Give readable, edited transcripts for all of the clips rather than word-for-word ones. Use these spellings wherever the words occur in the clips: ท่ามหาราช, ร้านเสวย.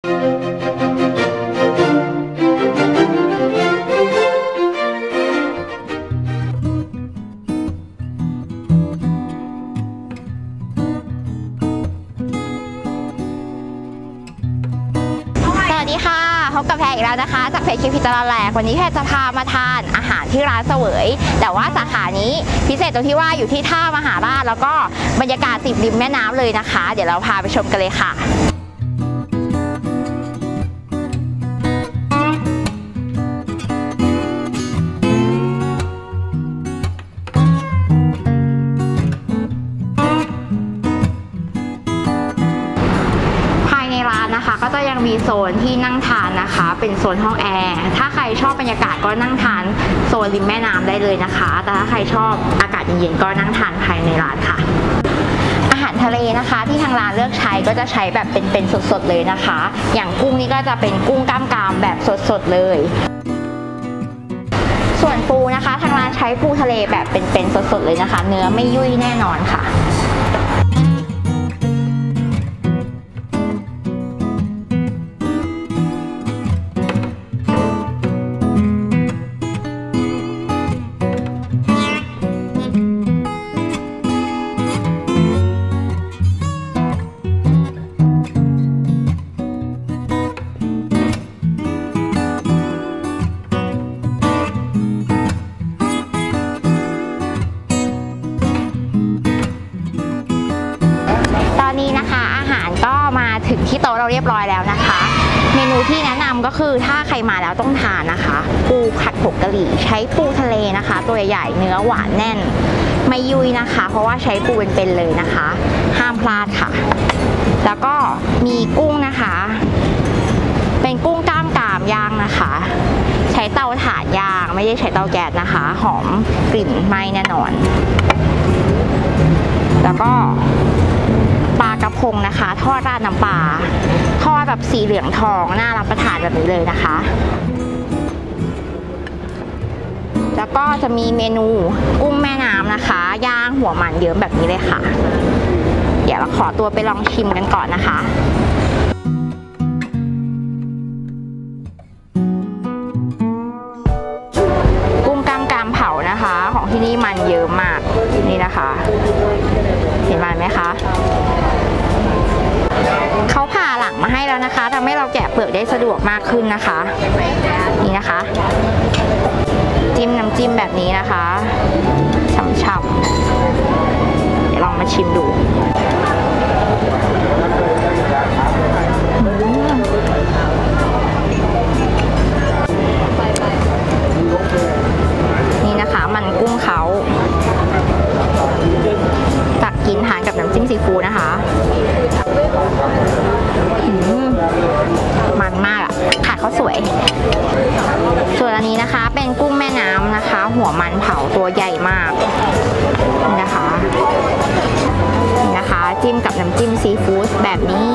พบกับแพรอีกแล้วนะคะจากเพจคิวพิจารแหลกวันนี้แพรจะพามาทานอาหารที่ร้านเสวยแต่ว่าสาขานี้พิเศษตรงที่ว่าอยู่ที่ท่ามหาราชแล้วก็บรรยากาศติดริมแม่น้ำเลยนะคะเดี๋ยวเราพาไปชมกันเลยค่ะก็จะยังมีโซนที่นั่งทานนะคะเป็นโซนห้องแอร์ถ้าใครชอบบรรยากาศก็นั่งทานโซนริมแม่น้ำได้เลยนะคะแต่ถ้าใครชอบอากาศเย็นๆก็นั่งทานภายในร้านค่ะอาหารทะเลนะคะที่ทางร้านเลือกใช้ก็จะใช้แบบเป็นสดๆเลยนะคะอย่างกุ้งนี่ก็จะเป็นกุ้งกล้ามกรามแบบสดๆเลยส่วนปูนะคะทางร้านใช้ปูทะเลแบบเป็นสดๆเลยนะคะเนื้อไม่ยุ่ยแน่นอนค่ะถึงที่โต๊ะเราเรียบร้อยแล้วนะคะเมนูที่แนะนำก็คือถ้าใครมาแล้วต้องทานนะคะปูผัดผงกะหรี่ใช้ปูทะเลนะคะตัวใหญ่เนื้อหวานแน่นไม่ยุ่ยนะคะเพราะว่าใช้ปูเป็นเลยนะคะห้ามพลาดค่ะแล้วก็มีกุ้งนะคะเป็นกุ้งกล้ามกรามย่างนะคะใช้เตาถ่านย่างไม่ได้ใช้เตาแก๊สนะคะหอมกลิ่นไหม้แน่นอนแล้วก็ปลากระพงนะคะทอดราดน้ำปลาทอดแบบสีเหลืองทองน่ารับประทานแบบนี้เลยนะคะแล้วก็จะมีเมนูกุ้งแม่น้ำนะคะย่างหัวมันเยิ้มแบบนี้เลยค่ะเดี๋ยวเราขอตัวไปลองชิมกันก่อนนะคะกุ้งกล้ามกรามเผานะคะของที่นี่มันเยิ้มมากนี่นะคะเห็นไหมคะเขาผ่าหลังมาให้แล้วนะคะทำให้เราแกะเปลือกได้สะดวกมากขึ้นนะคะนี่นะคะจิ้มน้ำจิ้มแบบนี้นะคะฉ่ำๆเดี๋ยวลองมาชิมดูนี่นะคะมันกุ้งเขาตักกินทานกับน้ำจิ้มซีฟู้ดนะคะมันมากอ่ะขาดเขาสวยส่วนอันนี้นะคะเป็นกุ้งแม่น้ำนะคะหัวมันเผาตัวใหญ่มากนะคะจิ้มกับน้ำจิ้มซีฟู้ดแบบนี้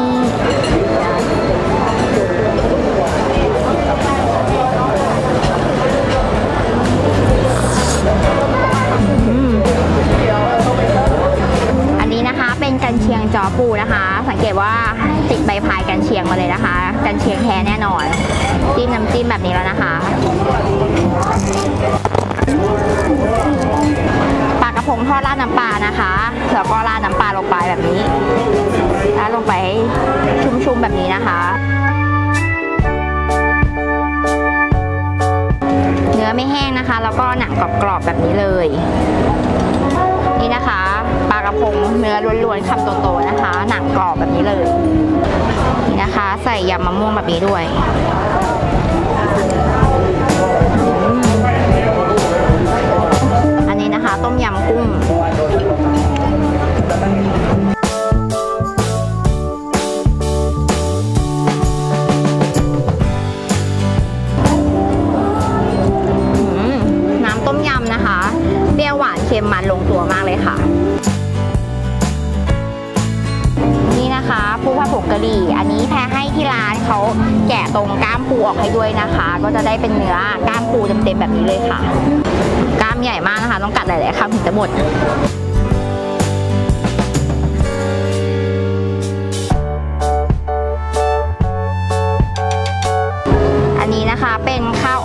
เป็นกันเชียงจอปูนะคะสังเกตว่าติดใบพายกันเชียงมาเลยนะคะกันเชียงแท้แน่นอนจิ้มน้ำจิ้มแบบนี้แล้วนะคะปลากระพงทอดราดน้ำปลานะคะแล้วก็ราดน้ำปลาลงไปแบบนี้ราดลงไปชุ่มๆแบบนี้นะคะเนื้อไม่แห้งนะคะแล้วก็หนังกรอบๆแบบนี้เลยนี่นะคะปลากระพงเนื้อล้วนๆคำโตๆนะคะหนังกรอบแบบนี้เลยนี่นะคะใส่ยำมะม่วงแบบนี้ด้วยอันนี้นะคะต้มยำกุ้งน้ำต้มยำนะคะเปรี้ยวหวานเค็มมันลงตัวมากเลยค่ะปูผัดผงกะหรี่อันนี้แพรให้ที่ร้านเขาแกะตรงกล้ามปูออกให้ด้วยนะคะก็จะได้เป็นเนื้อกล้ามปูเต็มๆแบบนี้เลยค่ะกล้ามใหญ่มากนะคะต้องกัดหลายๆคำถึงจะหมด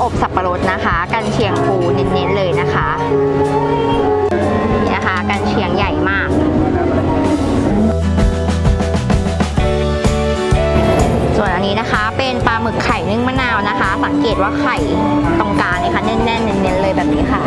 อบสับปะรดนะคะกันเชียงปูเน้นๆเลยนะคะนี่นะคะกันเชียงใหญ่มากส่วนอันนี้นะคะเป็นปลาหมึกไข่นึ่งมะนาวนะคะสังเกตว่าไข่ตรงกลางนี่ค่ะแน่นๆเน้นๆเลยแบบนี้ค่ะ